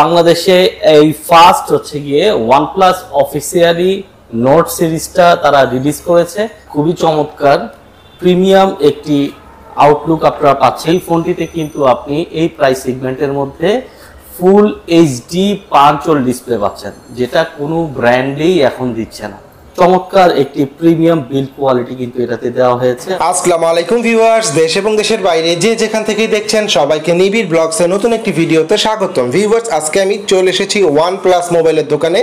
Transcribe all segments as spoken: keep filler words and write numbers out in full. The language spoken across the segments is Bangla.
বাংলাদেশে এই ফার্স্ট হচ্ছে গিয়ে OnePlus অফিসিয়ালি নোট সিরিজটা তারা রিলিজ করেছে। খুবই চমৎকার প্রিমিয়াম একটি আউটলুক আপনারা পাচ্ছেন। এই ফোনটিতে কিন্তু আপনি এই প্রাইস সেগমেন্টের মধ্যে ফুল এইচডি পাঁচচল ডিসপ্লে পাচ্ছেন, যেটা কোনো ব্র্যান্ডেই এখন দিচ্ছে না। চমৎকার একটি প্রিমিয়াম বিল্ড কোয়ালিটি কিন্তু এটাতে দেওয়া হয়েছে। আসসালামু আলাইকুম ভিউয়ার্স, দেশ এবং দেশের বাইরে যে যেখান থেকে দেখছেন সবাইকে নিবিড় ব্লগস এর নতুন একটি ভিডিওতে স্বাগতম। ভিউয়ার্স, আজকে আমি চলে এসেছি OnePlus মোবাইলের দোকানে।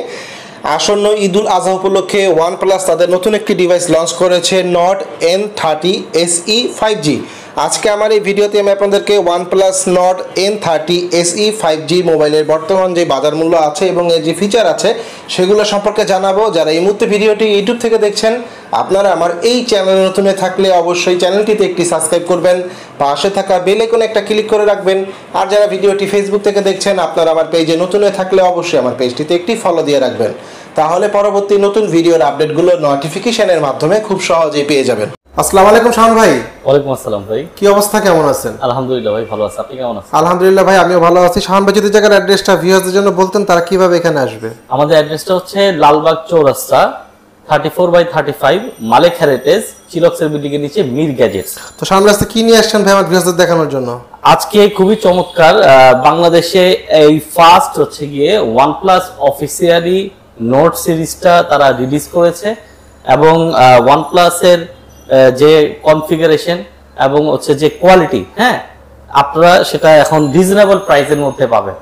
আসন্ন ঈদুল আজহা উপলক্ষে OnePlus তাদের নতুন একটি ডিভাইস লঞ্চ করেছে, Nord N thirty S E five G. আজকে আমার এই ভিডিওতে আমি আপনাদেরকে OnePlus Nord N thirty S E five G মোবাইলের বর্তমান যে বাজার মূল্য আছে এবং এর যে ফিচার আছে সেগুলো সম্পর্কে জানাবো। যারা এই মুহূর্তে ভিডিওটি ইউটিউব থেকে দেখছেন, আপনারা আমার এই চ্যানেলে নতুন থাকলে অবশ্যই চ্যানেলটিতে একটি সাবস্ক্রাইব করবেন, পাশে থাকা বেল আইকনে একটা ক্লিক করে রাখবেন। আর যারা ভিডিওটি ফেসবুক থেকে দেখছেন, আপনারা আমার পেজে নতুন থাকলে অবশ্যই আমার পেজটিতে একটি ফলো দিয়ে রাখবেন। তাহলে পরবর্তী নতুন ভিডিওর আপডেটগুলো নোটিফিকেশনের মাধ্যমে খুব সহজেই পেয়ে যাবেন। আসসালামু আলাইকুম শাওন ভাই। ওয়ালাইকুম আসসালাম ভাই, কি অবস্থা, কেমন আছেন? আলহামদুলিল্লাহ ভাই, ভালো আছি। আপনি কেমন আছেন? আলহামদুলিল্লাহ ভাই, আমিও ভালো আছি। শাওন ভাই যদি জায়গার অ্যাড্রেসটা ভিউয়ারদের জন্য বলতেন, তারা কিভাবে এখানে আসবে? আমাদের অ্যাড্রেসটা হচ্ছে Lalbagh Chourasta thirty four by thirty five, Malik heritage, চিলক্সের বিল্ডিং এর নিচে মির গ্যাজেটস। তো শাওন ভাই, আজকে কি নিয়ে আসছেন ভাই আমার ভিউয়ারদের দেখানোর জন্য? আজকে খুবই চমৎকার বাংলাদেশে এই ফার্স্ট হচ্ছে গিয়ে OnePlus অফিসিয়ালি নোট সিরিজটা তারা রিলিজ করেছে, এবং OnePlus এর যে কনফিগারেশন এবং হচ্ছে যে কোয়ালিটি, হ্যাঁ, আপনারা সেটা এখন রিজনেবল প্রাইসের মধ্যে পাবেন,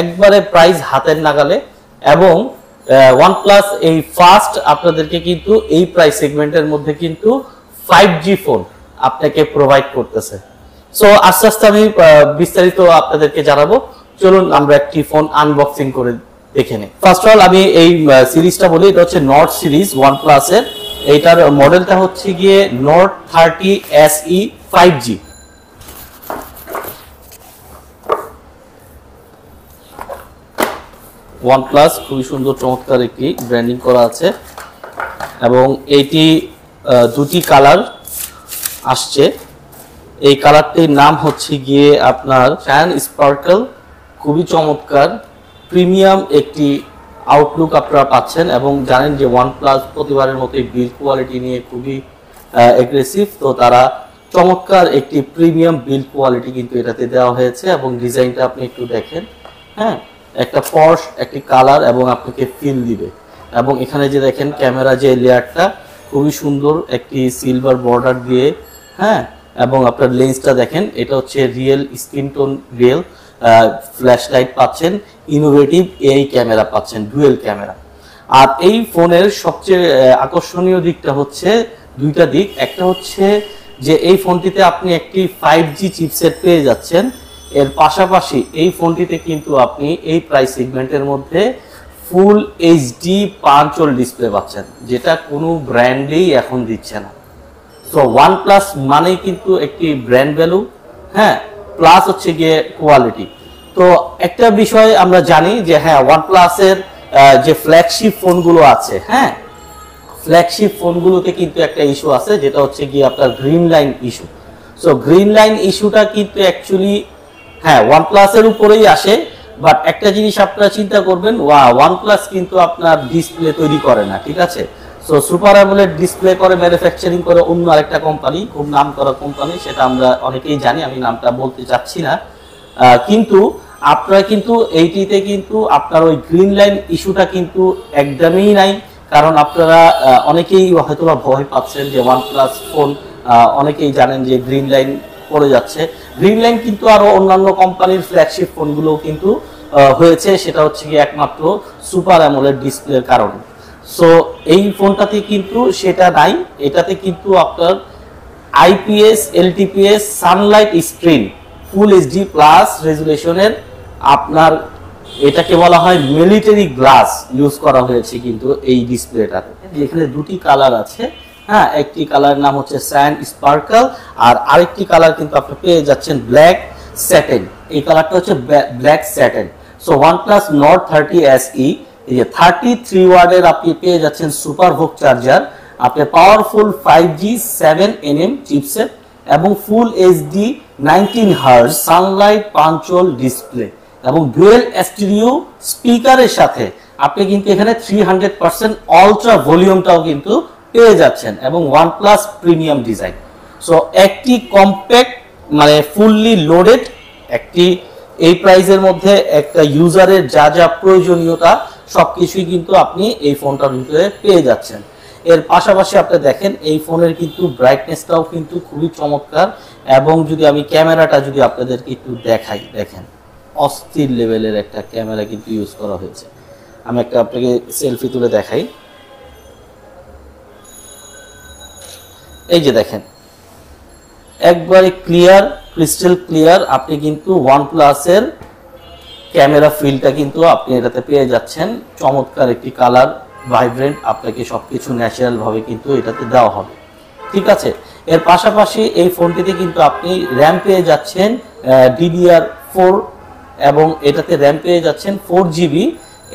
একবারে প্রাইস হাতের নাগালে। এবং OnePlus এই ফার্স্ট আপনাদেরকে কিন্তু এই প্রাইস সেগমেন্টের মধ্যে কিন্তু ফাইভ জি ফোন আপনাকে প্রোভাইড করতেছে। সো আস্তে আস্তে আমি বিস্তারিত আপনাদেরকে জানাবো। চলুন আমরা একটি ফোন আনবক্সিং করে দেখে নিই। ফার্স্ট অফ অল আমি এই সিরিজটা বলি, এটা হচ্ছে নর্ড সিরিজ OnePlus এর। এইটার মডেলটা হচ্ছে গিয়ে Nord thirty S E five G. OnePlus খুবই সুন্দর চমৎকার একটি ব্র্যান্ডিং করা আছে, এবং এইটি দুটি কালার আসছে। এই কালারটির নাম হচ্ছে গিয়ে আপনার ফ্যান স্পার্কল। খুবই চমৎকার প্রিমিয়াম একটি আউটলুক আপনারা পাচ্ছেন, এবং জানেন যে OnePlus প্রতিবারের মতো বিল্ড কোয়ালিটি নিয়ে খুবই অ্যাগ্রেসিভ। তো তারা চমৎকার একটি প্রিমিয়াম বিল্ড কোয়ালিটি কিন্তু এটাতে দেওয়া হয়েছে, এবং ডিজাইনটা আপনি একটু দেখেন, হ্যাঁ, একটা পশ একটি কালার এবং আপনাকে ফিল দিবে। এবং এখানে যে দেখেন ক্যামেরা যে লেয়ারটা খুবই সুন্দর একটি সিলভার বর্ডার দিয়ে, হ্যাঁ, এবং আপনার লেন্সটা দেখেন, এটা হচ্ছে real screen tone real flash light পাচ্ছেন, ইনোভেটিভ এই ক্যামেরা পাচ্ছেন, ডুয়েল ক্যামেরা। আর এই ফোনের সবচেয়ে আকর্ষণীয় দিকটা হচ্ছে দুইটা দিক। একটা হচ্ছে যে এই ফোনটিতে আপনি একটি ফাইভ জি চিপসেট পেয়ে যাচ্ছেন, এর পাশাপাশি এই ফোনটিতে কিন্তু আপনি এই প্রাইস সেগমেন্টের মধ্যে ফুল এইচডি পাঁচচল ডিসপ্লে পাচ্ছেন, যেটা কোনো ব্র্যান্ডেই এখন দিচ্ছে না। তো OnePlus মানে কিন্তু একটি ব্র্যান্ড ভ্যালু, হ্যাঁ, প্লাস হচ্ছে গিয়ে কোয়ালিটি। তো একটা বিষয় আমরা জানি যে হ্যাঁ, OnePlus এর যে ফ্ল্যাগশিপ ফোনগুলো আছে, হ্যাঁ, ফ্ল্যাগশিপ ফোনগুলোতে কিন্তু একটা ইস্যু আছে, যেটা হচ্ছে গিয়ে আপনার green line issue. So green line ইস্যুটা কিন্তু অ্যাকচুয়ালি হ্যাঁ OnePlus এর উপরেই আসে, বাট একটা জিনিস আপনারা চিন্তা করবেন, OnePlus কিন্তু আপনার ডিসপ্লে তৈরি করে না, ঠিক আছে? সো সুপার অ্যামোলেড ডিসপ্লে করে, ম্যানুফ্যাকচারিং করে অন্য আরেকটা কোম্পানি, খুব নাম করা কোম্পানি, সেটা আমরা অনেকেই জানি, আমি নামটা বলতে চাচ্ছি না। কিন্তু আপনারা কিন্তু এইটিতে কিন্তু আপনার ওই গ্রিন লাইন ইস্যুটা কিন্তু একদমই নাই, কারণ আপনারা অনেকেই হয়তো বা ভয় পাচ্ছেন যে OnePlus ফোন অনেকেই জানেন যে গ্রিন লাইন পড়ে যাচ্ছে। গ্রিন লাইন কিন্তু আরও অন্যান্য কোম্পানির ফ্ল্যাগশিপ ফোনগুলোও কিন্তু হয়েছে, সেটা হচ্ছে কি একমাত্র সুপার অ্যামোলেড ডিসপ্লের কারণে। সো এই ফোনটাতে কিন্তু সেটা নাই, এটাতে কিন্তু আপনার IPS LTPS sunlight screen full HD plus রেজুলেশনের আপনার এটাকে বলা হয় মিলিটারি গ্লাস ইউজ করা হয়েছে কিন্তু এই ডিসপ্লেটাতে। এখানে দুটি কালার আছে, হ্যাঁ, একটি কালার নাম হচ্ছে স্যান্ড স্পার্কল, আর আরেকটি কালার কিন্তু আপনি পেয়ে যাচ্ছেন ব্ল্যাক স্যাটেন। এই কালারটা হচ্ছে black satin. So OnePlus Nord thirty S E এই যে থার্টি থ্রি ওয়াটের আপনি পেয়ে যাচ্ছেন সুপার হুক চার্জার, আপনি powerful five G seven NM chipset এবং full HD nineteen hertz sunlight punch hole display, এবং ডুয়েল স্টিরিও স্পিকারের সাথে আপনি কিন্তু এখানে তিন শত পার্সেন্ট আলট্রা ভলিউমটাও কিন্তু পেয়ে যাচ্ছেন, এবং OnePlus প্রিমিয়াম ডিজাইন। সো একটি কম্প্যাক্ট মানে ফুললি লোডেড একটি এই প্রাইসের মধ্যে একটা ইউজারের যা যা প্রয়োজনীয়তা সবকিছুই কিন্তু আপনি এই ফোনটার ভিতরে পেয়ে যাচ্ছেন। এর পাশাপাশি আপনি দেখেন এই ফোনের কিন্তু ব্রাইটনেসটাও কিন্তু খুবই চমৎকার, এবং যদি আমি ক্যামেরাটা যদি আপনাদেরকে একটু দেখাই, দেখেন অস্থির লেভেলের একটা ক্যামেরা কিন্তু ইউজ করা হয়েছে। আমি একটা আপনাকে সেলফি তুলে দেখাই, এই যে দেখেন একবারে ক্লিয়ার, ক্রিস্টাল ক্লিয়ার। আপনি কিন্তু OnePlus-এর ক্যামেরা ফিলটা কিন্তু আপনি এটাতে পেয়ে যাচ্ছেন। চমৎকার একটি কালার, ভাইব্রেন্ট, আপনাকে সবকিছু ন্যাচারালভাবে কিন্তু এটাতে দেওয়া হবে, ঠিক আছে। এর পাশাপাশি এই ফোনটিতে কিন্তু আপনি র্যাম পেয়ে যাচ্ছেন ডি ডি আর ফোর, এবং এটাতে র্যাম পেয়ে যাচ্ছেন ফোর জিবি।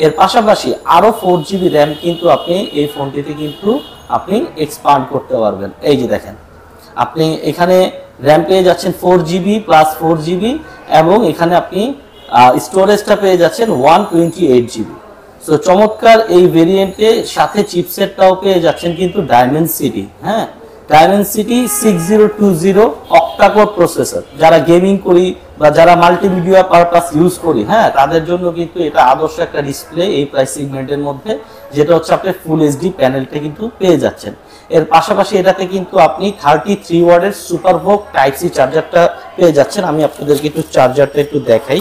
এর পাশাপাশি আরও ফোর জিবি র্যাম কিন্তু আপনি এই ফোনটিতে কিন্তু আপনি এক্সপান্ড করতে পারবেন। এই যে দেখেন আপনি এখানে র্যাম পেয়ে যাচ্ছেন four GB plus four GB এবং এখানে আপনি স্টোরেজটা পেয়ে যাচ্ছেন one twenty eight GB. So চমৎকার এই ভেরিয়েন্টের সাথে চিপসেটটাও পেয়ে যাচ্ছেন কিন্তু ডায়মেনসিটি, হ্যাঁ Dimensity six zero two zero octa core processor. যারা গেমিং করি বা যারা মাল্টিমিডিয়া পারপাস ইউজ করি, হ্যাঁ তাদের জন্য কিন্তু এটা আদর্শ একটা ডিসপ্লে এই প্রাইস সেগমেন্টের মধ্যে, যেটা হচ্ছে আপনি ফুল এইচডি প্যানেলটা কিন্তু পেয়ে যাচ্ছেন। এর পাশাপাশি এটাতে কিন্তু আপনি থার্টি থ্রি ওয়ার্ডের সুপারভোগ টাইপ সি চার্জারটা পেয়ে যাচ্ছেন। আমি আপনাদেরকে একটু চার্জারটা একটু দেখাই,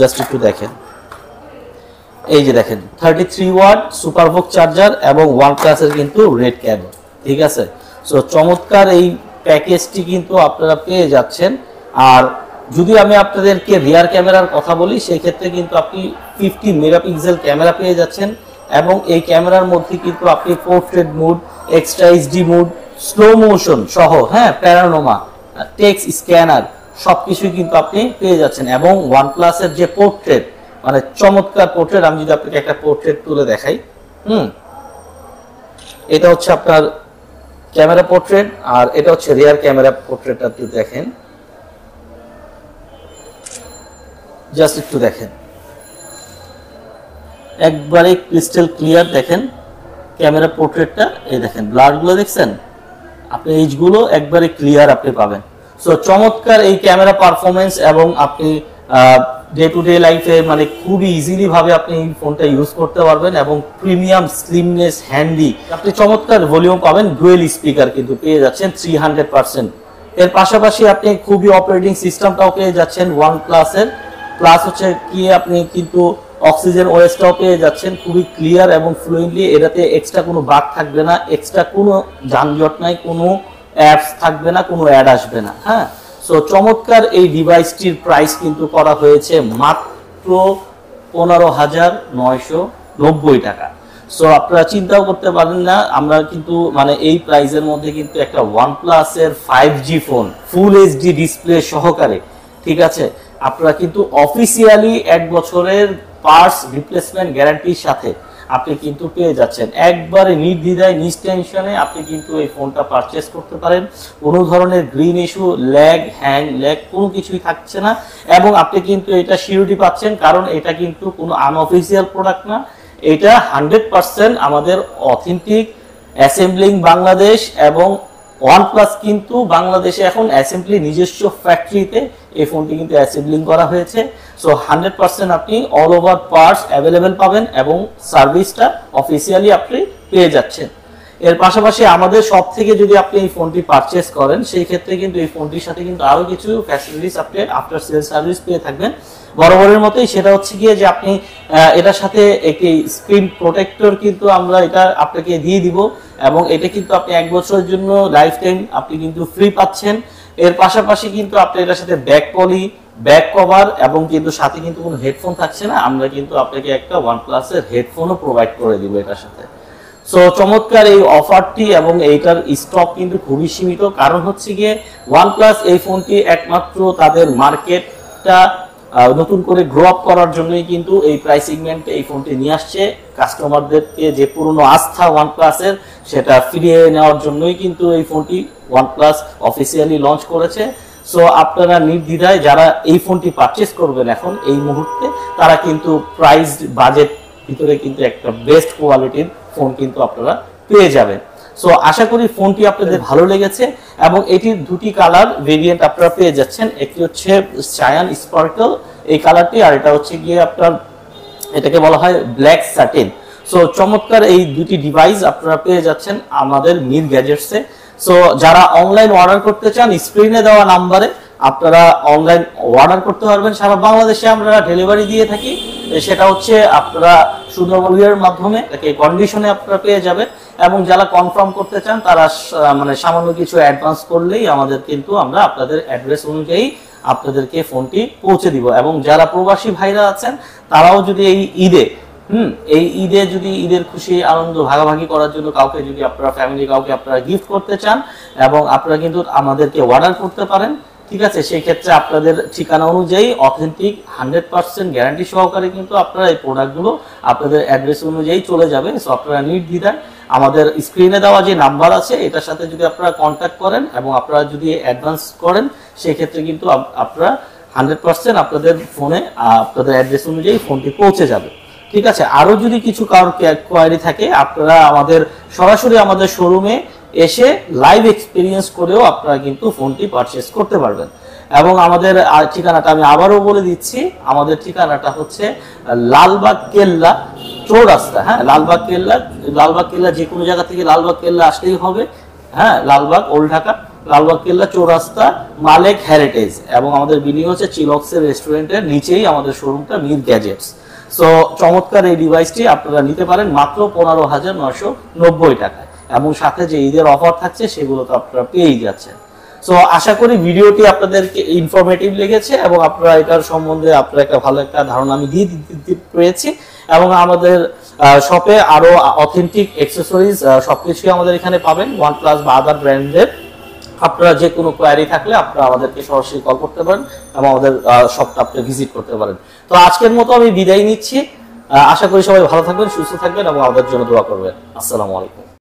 জাস্ট একটু দেখেন, এই যে দেখেন thirty three watt SUPERVOOC charger এবং OnePlus-এর কিন্তু রেড ক্যাবল, ঠিক আছে। সো চমৎকার এই প্যাকেজটি কিন্তু আপনারা পেয়ে যাচ্ছেন। আর যদি আমি আপনাদেরকে রিয়ার ক্যামেরার কথা বলি, সেক্ষেত্রে কিন্তু আপনি ফিফটি মেগাপিক্সেল ক্যামেরা পেয়ে যাচ্ছেন, এবং এই ক্যামেরার মধ্যে কিন্তু আপনি portrait mode, extra HD mode, slow motion সহ, হ্যাঁ প্যানোরামা, টেক্সট স্ক্যানার সব কিছুই কিন্তু আপনি পেয়ে যাচ্ছেন। এবং OnePlus-এর যে পোর্ট্রেট মানে চমৎকার পোর্ট্রেট, আমি যদি আপনাকে একটা পোর্ট্রেট তুলে দেখাই, হুম এটা হচ্ছে আপনার ক্যামেরা পোর্ট্রেট আর এটা হচ্ছে রিয়ার ক্যামেরা পোর্ট্রেট। আপনি দেখেন জাস্ট একটু দেখেন একবারে ক্রিস্টাল ক্লিয়ার, দেখেন ক্যামেরা পোর্ট্রেটটা, এই দেখেন ব্লারগুলো দেখছেন আপনি, এইগুলো একবারে ক্লিয়ার আপনি পাবেন। সো চমৎকার এই ক্যামেরা পারফরমেন্স, এবং আপনি ডে টু ডে লাইফে মানে খুবই ইজিলি ভাবে আপনি এই ফোনটা ইউজ করতে পারবেন, এবং প্রিমিয়াম স্লিমনেস হ্যান্ডি, আপনি চমৎকার ভলিউম পাবেন, ডুয়েল স্পিকার কিন্তু পেয়ে যাচ্ছেন তিন শত পার্সেন্ট। এর পাশাপাশি আপনি খুবই অপারেটিং সিস্টেমটাও পেয়ে যাচ্ছেন OnePlus-এর, প্লাস হচ্ছে কি আপনি কিন্তু অক্সিজেন ওএসটাও পেয়ে যাচ্ছেন খুবই ক্লিয়ার এবং ফ্লুয়েন্টলি। এটাতে এক্সট্রা কোনো বাগ থাকবে না, এক্সট্রা কোনো যানজট নাই, কোনো অ্যাপস থাকবে না, কোনো অ্যাড আসবে না, হ্যাঁ। সো চমৎকার এই ডিভাইসটির প্রাইস কিন্তু করা হয়েছে মাত্র পনেরো হাজার নয়শো নব্বই টাকা। সো আপনারা চিন্তাও করতে পারেন না, আমরা কিন্তু মানে এই প্রাইসের মধ্যে কিন্তু একটা OnePlus-এর five G phone full HD display সহকারে, ঠিক আছে, আপনারা কিন্তু অফিসিয়ালি এক বছরের পার্টস রিপ্লেসমেন্ট গ্যারান্টির সাথে আপনি কিন্তু পেয়ে যাচ্ছেন। একবারে নির্দ্বিধায় নিস্টেনশনে আপনি কিন্তু এই ফোনটা পারচেস করতে পারেন, কোনো ধরনের green issue, lag, hang lag কোনো কিছুই থাকছে না, এবং আপনি কিন্তু এটা সিউরিটি পাচ্ছেন, কারণ এটা কিন্তু কোনো আনঅফিসিয়াল প্রোডাক্ট না, এটা হান্ড্রেড পার্সেন্ট আমাদের অথেন্টিক অ্যাসেম্বলিং বাংলাদেশ। এবং OnePlus কিন্তু বাংলাদেশে এখন অ্যাসেম্বলি নিজস্ব ফ্যাক্টরিতে এই ফোনটি কিন্তু অ্যাসেম্বলিং করা হয়েছে। সো হান্ড্রেড পার্সেন্ট আপনি অল ওভার পার্টস অ্যাভেলেবেল পাবেন, এবং সার্ভিসটা অফিসিয়ালি আপনি পেয়ে যাচ্ছেন। এর পাশাপাশি আমাদের সব থেকে যদি আপনি এই ফোনটি পারচেস করেন, সেই ক্ষেত্রে কিন্তু এই ফোনটির সাথে কিন্তু আরও কিছু ফ্যাসিলিটিস আপনি আফটার সেল সার্ভিস পেয়ে থাকবেন বরাবরের মতোই। সেটা হচ্ছে গিয়ে যে আপনি এটার সাথে একটি স্ক্রিন প্রোটেক্টর কিন্তু আমরা এটা আপনাকে দিয়ে দিব, এবং এটা কিন্তু আপনি এক বছরের জন্য লাইফ টাইম আপনি কিন্তু ফ্রি পাচ্ছেন। এর পাশাপাশি কিন্তু আপনি এটার সাথে ব্যাক পলি, ব্যাক কভার, এবং কিন্তু সাথে কিন্তু কোনো হেডফোন থাকছে না, আমরা কিন্তু আপনাকে একটা OnePlus-এর হেডফোনও প্রোভাইড করে দিব এটার সাথে। সো চমৎকার এই অফারটি, এবং এইটার স্টক কিন্তু খুবই সীমিত, কারণ হচ্ছে গিয়ে OnePlus এই ফোনটি একমাত্র তাদের মার্কেটটা নতুন করে গ্রো আপ করার জন্যই কিন্তু এই প্রাইস সেগমেন্টে এই ফোনটি নিয়ে আসছে। কাস্টমারদেরকে যে পুরনো আস্থা OnePlus-এর সেটা ফিরিয়ে নেওয়ার জন্যই কিন্তু এই ফোনটি OnePlus অফিসিয়ালি লঞ্চ করেছে। সো আপনারা নির্দ্বিধায় যারা এই ফোনটি পারচেস করবেন এখন এই মুহূর্তে, তারা কিন্তু প্রাইস বাজেট ভিতরে কিন্তু একটা বেস্ট কোয়ালিটির ফোন কিন্তু আপনারা পেয়ে যাবেন। সো আশা করি ফোনটি আপনাদের ভালো লেগেছে এবং এটির দুটি কালার ভেরিয়েন্ট আপনারা পেয়ে যাচ্ছেন, একটি হচ্ছে শায়ান স্পার্কল এই কালারটি, আর এটা হচ্ছে গিয়ে আপনার এটাকে বলা হয় ব্ল্যাক স্যাটিন। সো চমৎকার এই দুটি ডিভাইস আপনারা পেয়ে যাচ্ছেন আমাদের মির গ্যাজেটসে। সো যারা অনলাইন অর্ডার করতে চান স্ক্রিনে দেওয়া নাম্বারে আপনারা অনলাইন অর্ডার করতে পারবেন। সারা বাংলাদেশে আমরা ডেলিভারি দিয়ে থাকি, সেটা হচ্ছে আপনারা সুন্দরবন কুরিয়ারের মাধ্যমে এটাকে কন্ডিশনে আপনারা পেয়ে যাবেন, এবং যারা কনফার্ম করতে চান তারা মানে সামান্য কিছু অ্যাডভান্স করলেই আমাদের কিন্তু আমরা আপনাদের অ্যাড্রেস অনুযায়ী আপনাদেরকে ফোনটি পৌঁছে দিব। এবং যারা প্রবাসী ভাইরা আছেন তারাও যদি এই ঈদে হুম এই ঈদে যদি ঈদের খুশি আনন্দ ভাগাভাগি করার জন্য কাউকে যদি আপনারা ফ্যামিলি কাউকে আপনারা গিফট করতে চান এবং আপনারা কিন্তু আমাদেরকে অর্ডার করতে পারেন, ঠিক আছে? সেই ক্ষেত্রে আপনাদের ঠিকানা অনুযায়ী অথেন্টিক হান্ড্রেড পার্সেন্ট গ্যারান্টি সহকারে কিন্তু আপনারা এই প্রোডাক্টগুলো আপনাদের অ্যাড্রেস অনুযায়ী চলে যাবে। সো আপনারা নির্দ্বিধায় আমাদের স্ক্রিনে দেওয়া যে নাম্বার আছে এটার সাথে যদি আপনারা কন্ট্যাক্ট করেন এবং আপনারা যদি অ্যাডভান্স করেন সেক্ষেত্রে কিন্তু আপনারা হান্ড্রেড পার্সেন্ট আপনাদের ফোনে আপনাদের অ্যাড্রেস অনুযায়ী ফোনটি পৌঁছে যাবে, ঠিক আছে? আরও যদি কিছু কারোর কোয়ারি থাকে আপনারা আমাদের সরাসরি আমাদের শোরুমে এসে লাইভ এক্সপিরিয়েন্স করেও আপনারা কিন্তু ফোনটি পারচেস করতে পারবেন। এবং আমাদের ঠিকানাটা আমি আবারও বলে দিচ্ছি, আমাদের ঠিকানাটা হচ্ছে লালবাগ কেল্লা চৌরাস্তা, হ্যাঁ লালবাগ কেল্লা, লালবাগ কেল্লা যে কোনো জায়গা থেকে লালবাগ কেল্লা আসলেই হবে, হ্যাঁ লালবাগ ওল্ড ঢাকা লালবাগ কেল্লা চৌরাস্তা মালেক হেরিটেজ, এবং আমাদের বিনিয়োগ হচ্ছে চিলক্সের রেস্টুরেন্টের নিচেই আমাদের শোরুমটা মির গ্যাজেটস। সো চমৎকার এই ডিভাইসটি আপনারা নিতে পারেন মাত্র পনেরো হাজার নয়শো নব্বই টাকায়, এবং সাথে যে ঈদের অফার থাকছে সেগুলো তো আপনারা পেয়েই যাচ্ছেন। সো আশা করি ভিডিওটি আপনাদেরকে ইনফরমেটিভ লেগেছে এবং আপনারা এটার সম্বন্ধে আপনারা একটা ভালো একটা ধারণা আমি দিয়ে দিতে পেরেছি। এবং আমাদের শপে আরও অথেন্টিক অ্যাক্সেসরিজ সব কিছুই আমাদের এখানে পাবেন, ওয়ানপ্লাস বা আদার ব্র্যান্ডের। আপনারা যে কোনো কোয়ারি থাকলে আপনারা আমাদেরকে সরাসরি কল করতে পারেন এবং আমাদের শপটা আপনি ভিজিট করতে পারেন। তো আজকের মতো আমি বিদায় নিচ্ছি, আশা করি সবাই ভালো থাকবেন, সুস্থ থাকবেন এবং আমাদের জন্য দোয়া করবেন। আসসালামু আলাইকুম।